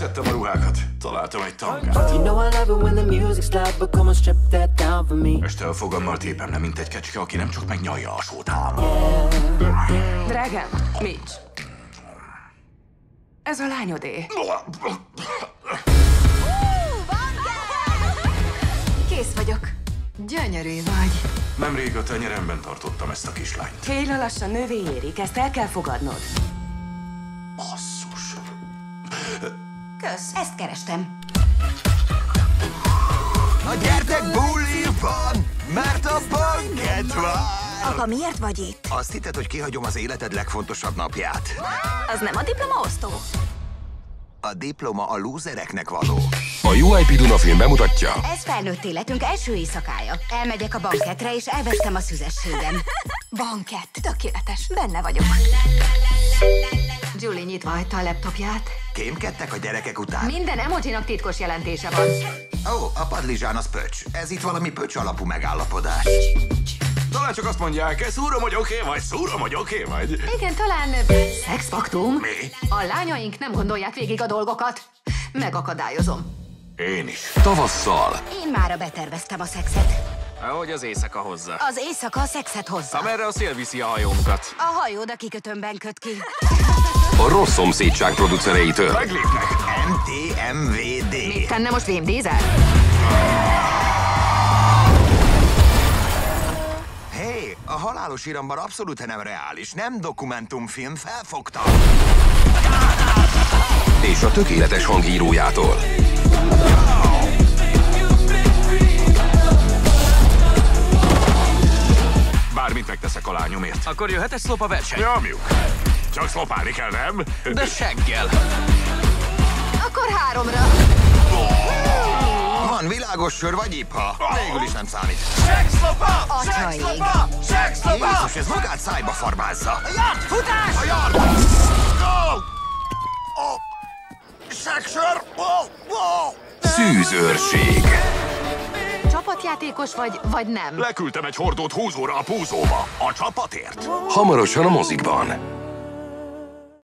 Leszettem a ruhákat, találtam egy tangát. Este a fogammal tépem le, mint egy kecske, aki nem csak megnyalja a sót állam. Drágám, Mitch. Ez a lányodé. Kész vagyok. Gyönyörű vagy. Nemrég a tenyeremben tartottam ezt a kislányt. Kayla lassan nővéjérik, ezt el kell fogadnod. Basszus. Kösz, ezt kerestem. Na gyertek, buli van, mert a banket vár. Apa, miért vagy itt? Azt hitted, hogy kihagyom az életed legfontosabb napját. Az nem a diplomaosztó. A diploma a lúzereknek való. A UIP-Duna film bemutatja. Ez felnőtt életünk első éjszakája. Elmegyek a banketre, és elvesztem a szüzességem. Bankett. Tökéletes. Benne vagyok. Julie nyitva hagyta a laptopját. Kémkedtek a gyerekek után. Minden emojinak titkos jelentése van. Ó, a padlizsán az pöcs. Ez itt valami pöcs alapú megállapodás. Talán csak azt mondják, szúrom, hogy oké vagy, szúrom, hogy oké vagy. Igen, talán... Szexpaktum? Mi? A lányaink nem gondolják végig a dolgokat. Megakadályozom. Én is. Tavasszal. Én mára beterveztem a szexet. Ahogy az éjszaka hozza. Az éjszaka a szexet hozza. Amerre a szél viszi a hajónkat. A hajód a kikötőmben köt ki. A rossz szomszédság producereitől. Meglépnek. MTMVD. Mit tenne most Vém Dízel? Hé, a halálos iramban abszolút nem reális. Nem dokumentumfilm, felfogtam. És a tökéletes hang írójától. Bármit megteszek a lányomért. Akkor jöhet egy szlop a verseny? Nyomjuk. Csak szlopálni kell, nem? De seggel. Akkor 3-ra. Van világos sör vagy ipha? Végül is nem számít. Segszlopa! Segszlopa! Segszlopa! Jézus, ez magát szájba farmázza. A yard! Futás! A yard! Go! Oh! Segsör! Oh! Oh! Szűzőrség. Csapatjátékos vagy nem? Leküldtem egy hordót húzóra a púzóba. A csapatért. Hamarosan a mozikban.